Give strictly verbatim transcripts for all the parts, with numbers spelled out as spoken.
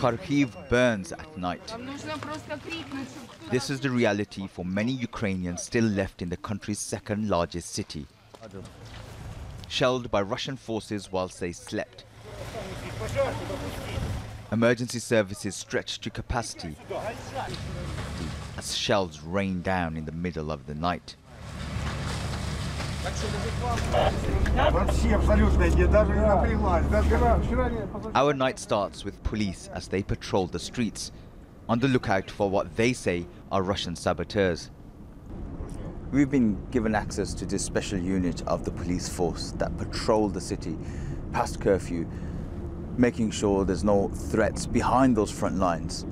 Kharkiv burns at night. This is the reality for many Ukrainians still left in the country's second largest city, shelled by Russian forces whilst they slept. Emergency services stretched to capacity as shells rained down in the middle of the night. Our night starts with police as they patrol the streets, on the lookout for what they say are Russian saboteurs. We've been given access to this special unit of the police force that patrol the city past curfew, making sure there's no threats behind those front lines,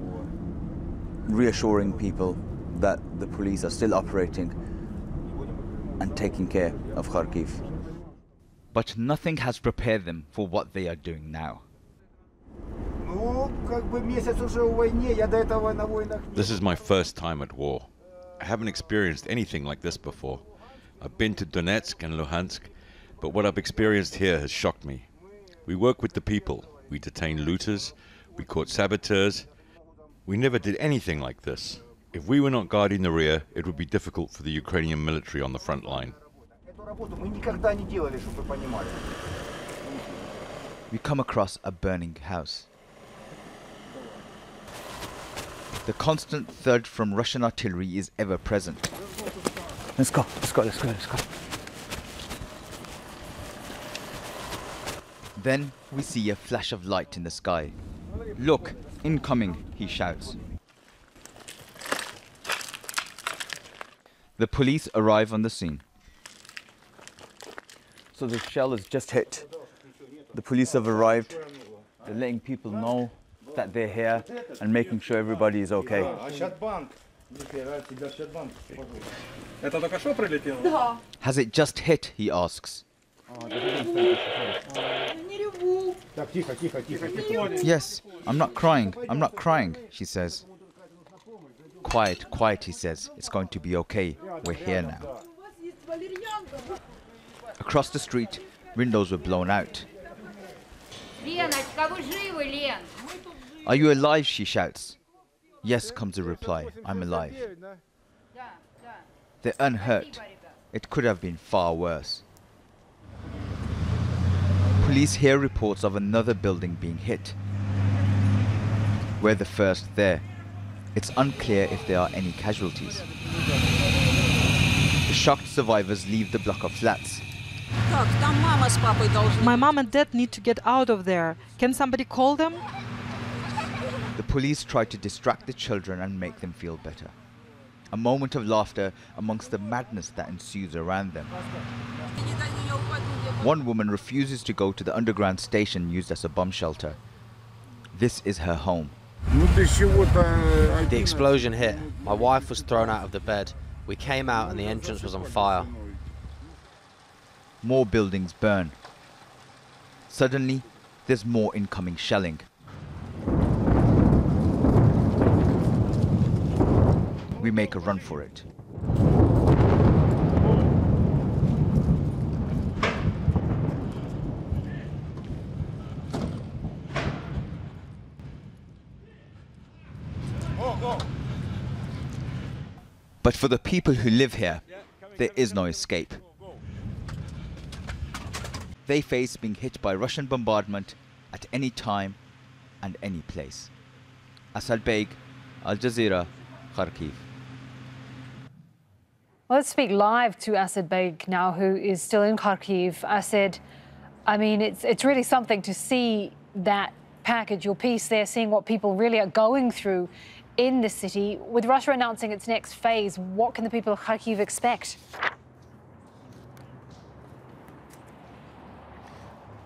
reassuring people that the police are still operating and taking care of Kharkiv. But nothing has prepared them for what they are doing now. This is my first time at war. I haven't experienced anything like this before. I've been to Donetsk and Luhansk, but what I've experienced here has shocked me. We work with the people. We detain looters. We caught saboteurs. We never did anything like this. If we were not guarding the rear, it would be difficult for the Ukrainian military on the front line. We come across a burning house. The constant thud from Russian artillery is ever present. Let's go, let's go, let's go, let's go. Then we see a flash of light in the sky. "Look, incoming," he shouts. The police arrive on the scene. So the shell has just hit. The police have arrived. They're letting people know that they're here and making sure everybody is okay. "Has it just hit?" he asks. "Yes, I'm not crying, I'm not crying," she says. "Quiet, quiet," he says. "It's going to be okay. We're here now." Across the street, windows were blown out. "Are you alive?" she shouts. "Yes," comes the reply. "I'm alive." They're unhurt. It could have been far worse. Police hear reports of another building being hit. We're the first there. It's unclear if there are any casualties. The shocked survivors leave the block of flats. "My mom and dad need to get out of there. Can somebody call them?" The police try to distract the children and make them feel better. A moment of laughter amongst the madness that ensues around them. One woman refuses to go to the underground station used as a bomb shelter. This is her home. "The explosion hit. My wife was thrown out of the bed. We came out and the entrance was on fire." More buildings burn. Suddenly, there's more incoming shelling. We make a run for it. But for the people who live here, there is no escape. They face being hit by Russian bombardment at any time and any place. Asad Baig, Al Jazeera, Kharkiv. Well, let's speak live to Asad Baig now, who is still in Kharkiv. Asad, I mean, it's, it's really something to see that package, your piece there, seeing what people really are going through in the city. With Russia announcing its next phase, what can the people of Kharkiv expect?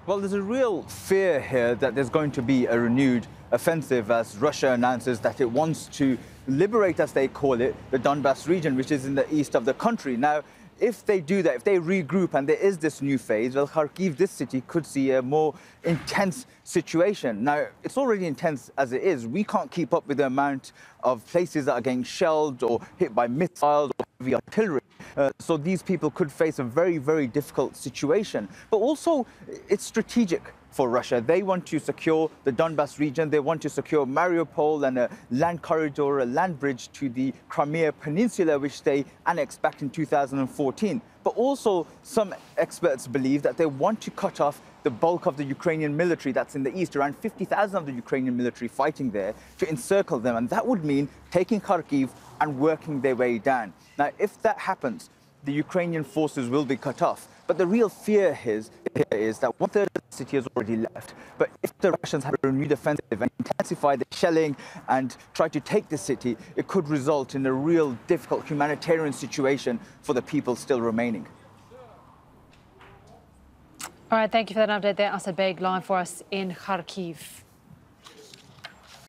Well, there's a real fear here that there's going to be a renewed offensive as Russia announces that it wants to liberate, as they call it, the Donbas region, which is in the east of the country. Now, if they do that, if they regroup and there is this new phase, well, Kharkiv, this city, could see a more intense situation. Now, it's already intense as it is. We can't keep up with the amount of places that are getting shelled or hit by missiles or heavy artillery. Uh, so these people could face a very, very difficult situation. But also, it's strategic. for Russia. They want to secure the Donbas region. They want to secure Mariupol and a land corridor, a land bridge to the Crimea Peninsula, which they annexed back in two thousand fourteen. But also, some experts believe that they want to cut off the bulk of the Ukrainian military that's in the east, around fifty thousand of the Ukrainian military fighting there, to encircle them. And that would mean taking Kharkiv and working their way down. Now, if that happens, the Ukrainian forces will be cut off. But the real fear is, is that one-third of the city has already left. But if the Russians have a renewed offensive and intensify the shelling and try to take the city, it could result in a real difficult humanitarian situation for the people still remaining. All right, thank you for that update there. Asad Baig live for us in Kharkiv.